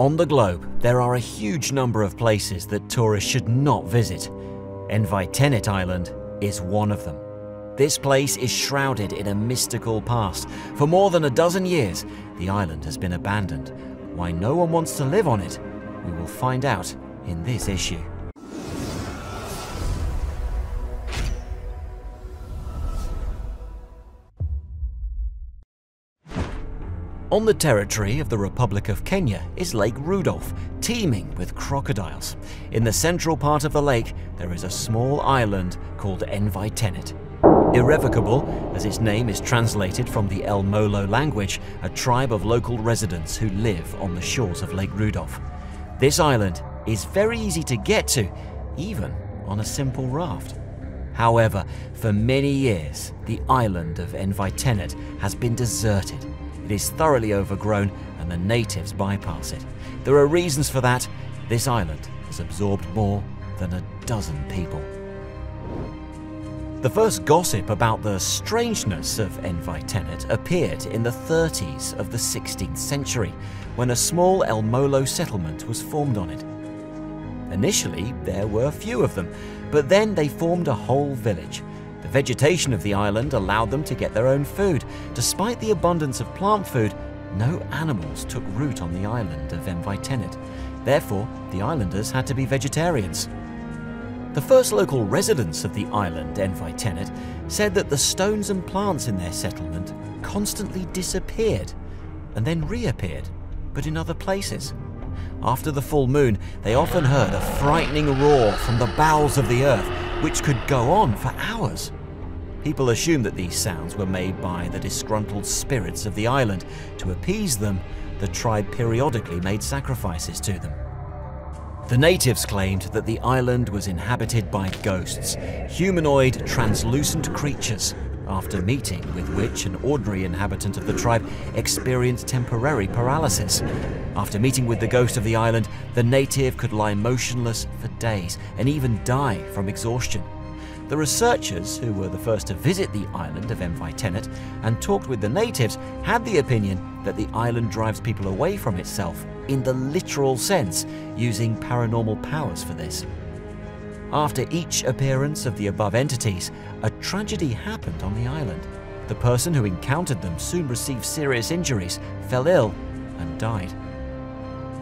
On the globe, there are a huge number of places that tourists should not visit. Envaitenet Island is one of them. This place is shrouded in a mystical past. For more than a dozen years, the island has been abandoned. Why no one wants to live on it, we will find out in this issue. On the territory of the Republic of Kenya is Lake Rudolf, teeming with crocodiles. In the central part of the lake, there is a small island called Envaitenet. Irrevocable, as its name is translated from the El Molo language, a tribe of local residents who live on the shores of Lake Rudolf. This island is very easy to get to, even on a simple raft. However, for many years, the island of Envaitenet has been deserted. It is thoroughly overgrown and the natives bypass it. There are reasons for that. This island has absorbed more than a dozen people. The first gossip about the strangeness of Envaitenet appeared in the 30s of the 16th century, when a small El Molo settlement was formed on it. Initially, there were few of them, but then they formed a whole village. The vegetation of the island allowed them to get their own food. Despite the abundance of plant food, no animals took root on the island of Envaitenet. Therefore, the islanders had to be vegetarians. The first local residents of the island, Envaitenet, said that the stones and plants in their settlement constantly disappeared and then reappeared, but in other places. After the full moon, they often heard a frightening roar from the bowels of the earth, which could go on for hours. People assumed that these sounds were made by the disgruntled spirits of the island. To appease them, the tribe periodically made sacrifices to them. The natives claimed that the island was inhabited by ghosts, humanoid, translucent creatures, after meeting with which an ordinary inhabitant of the tribe experienced temporary paralysis. After meeting with the ghost of the island, the native could lie motionless for days and even die from exhaustion. The researchers, who were the first to visit the island of Envaitenet and talked with the natives, had the opinion that the island drives people away from itself in the literal sense, using paranormal powers for this. After each appearance of the above entities, a tragedy happened on the island. The person who encountered them soon received serious injuries, fell ill, and died.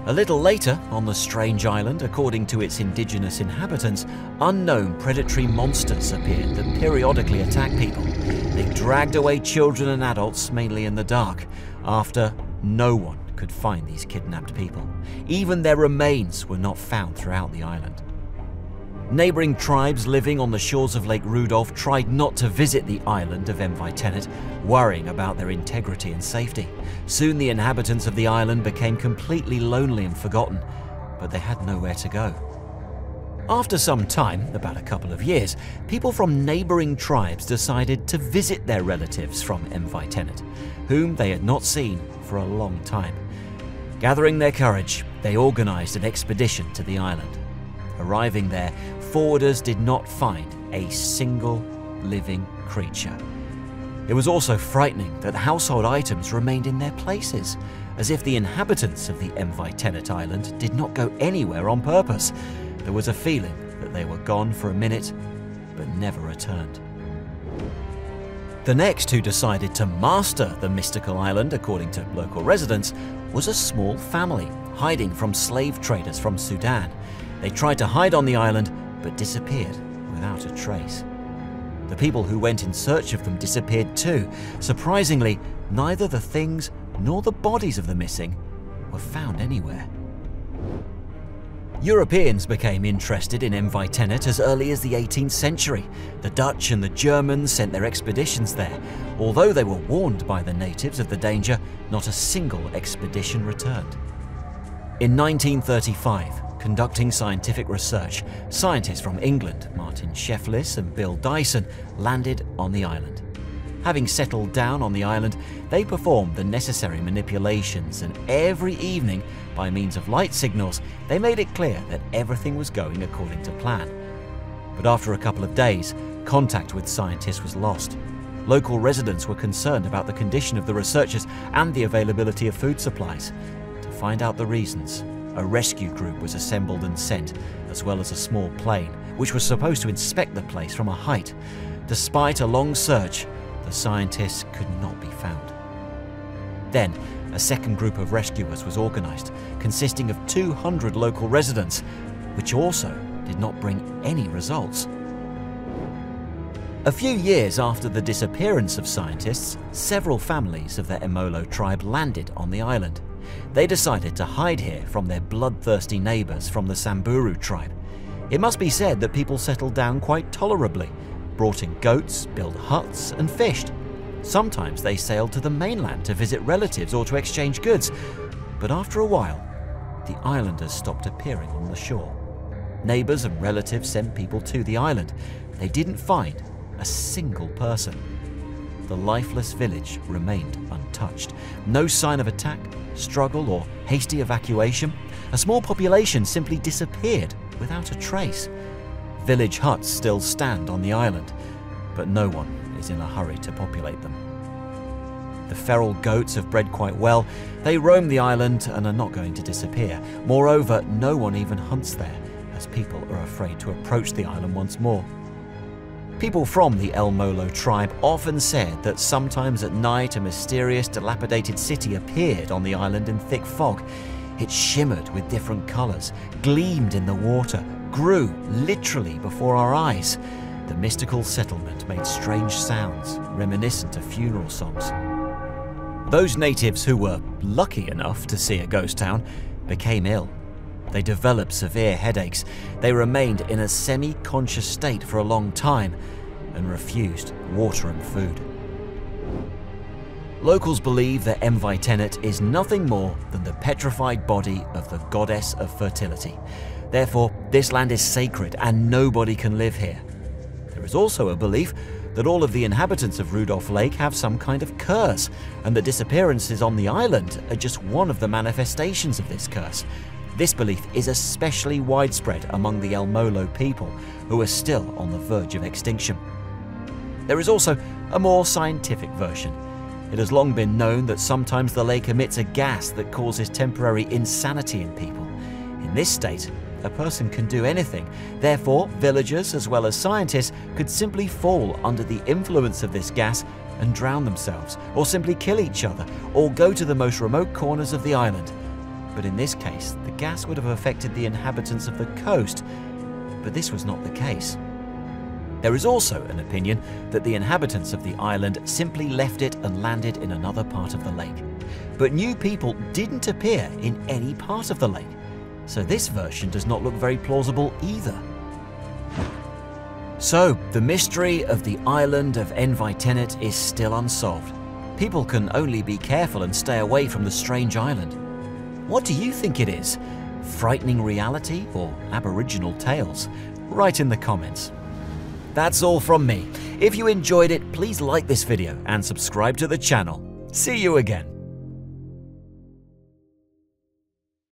A little later, on the strange island, according to its indigenous inhabitants, unknown predatory monsters appeared that periodically attack people. They dragged away children and adults, mainly in the dark. After, no one could find these kidnapped people. Even their remains were not found throughout the island. Neighboring tribes living on the shores of Lake Rudolf tried not to visit the island of Envaitenet, worrying about their integrity and safety. Soon the inhabitants of the island became completely lonely and forgotten, but they had nowhere to go. After some time, about a couple of years, people from neighboring tribes decided to visit their relatives from Envaitenet, whom they had not seen for a long time. Gathering their courage, they organized an expedition to the island. Arriving there, forwarders did not find a single living creature. It was also frightening that household items remained in their places, as if the inhabitants of the Envaitenet Island did not go anywhere on purpose. There was a feeling that they were gone for a minute, but never returned. The next who decided to master the mystical island, according to local residents, was a small family hiding from slave traders from Sudan. They tried to hide on the island, but disappeared without a trace. The people who went in search of them disappeared too. Surprisingly, neither the things nor the bodies of the missing were found anywhere. Europeans became interested in Envaitenet as early as the 18th century. The Dutch and the Germans sent their expeditions there. Although they were warned by the natives of the danger, not a single expedition returned. In 1935, conducting scientific research, scientists from England, Martin Sheflis and Bill Dyson, landed on the island. Having settled down on the island, they performed the necessary manipulations, and every evening, by means of light signals, they made it clear that everything was going according to plan. But after a couple of days, contact with scientists was lost. Local residents were concerned about the condition of the researchers and the availability of food supplies. To find out the reasons, a rescue group was assembled and sent, as well as a small plane, which was supposed to inspect the place from a height. Despite a long search, the scientists could not be found. Then, a second group of rescuers was organised, consisting of 200 local residents, which also did not bring any results. A few years after the disappearance of scientists, several families of the El Molo tribe landed on the island. They decided to hide here from their bloodthirsty neighbours from the Samburu tribe. It must be said that people settled down quite tolerably, brought in goats, built huts and fished. Sometimes they sailed to the mainland to visit relatives or to exchange goods, but after a while, the islanders stopped appearing on the shore. Neighbours and relatives sent people to the island. They didn't find a single person. The lifeless village remained untouched. No sign of attack, struggle or hasty evacuation. A small population simply disappeared without a trace. Village huts still stand on the island, but no one is in a hurry to populate them. The feral goats have bred quite well. They roam the island and are not going to disappear. Moreover, no one even hunts there, as people are afraid to approach the island once more. People from the El Molo tribe often said that sometimes at night a mysterious, dilapidated city appeared on the island in thick fog. It shimmered with different colours, gleamed in the water, grew literally before our eyes. The mystical settlement made strange sounds, reminiscent of funeral songs. Those natives who were lucky enough to see a ghost town became ill. They developed severe headaches. They remained in a semi-conscious state for a long time and refused water and food. Locals believe that Envaitenet is nothing more than the petrified body of the goddess of fertility. Therefore, this land is sacred and nobody can live here. There is also a belief that all of the inhabitants of Rudolf Lake have some kind of curse, and the disappearances on the island are just one of the manifestations of this curse. This belief is especially widespread among the El Molo people, who are still on the verge of extinction. There is also a more scientific version. It has long been known that sometimes the lake emits a gas that causes temporary insanity in people. In this state, a person can do anything. Therefore, villagers as well as scientists could simply fall under the influence of this gas and drown themselves, or simply kill each other, or go to the most remote corners of the island. But in this case, the gas would have affected the inhabitants of the coast, but this was not the case. There is also an opinion that the inhabitants of the island simply left it and landed in another part of the lake. But new people didn't appear in any part of the lake, so this version does not look very plausible either. So, the mystery of the island of Envaitenet is still unsolved. People can only be careful and stay away from the strange island. What do you think it is? Frightening reality or Aboriginal tales? Write in the comments. That's all from me. If you enjoyed it, please like this video and subscribe to the channel. See you again.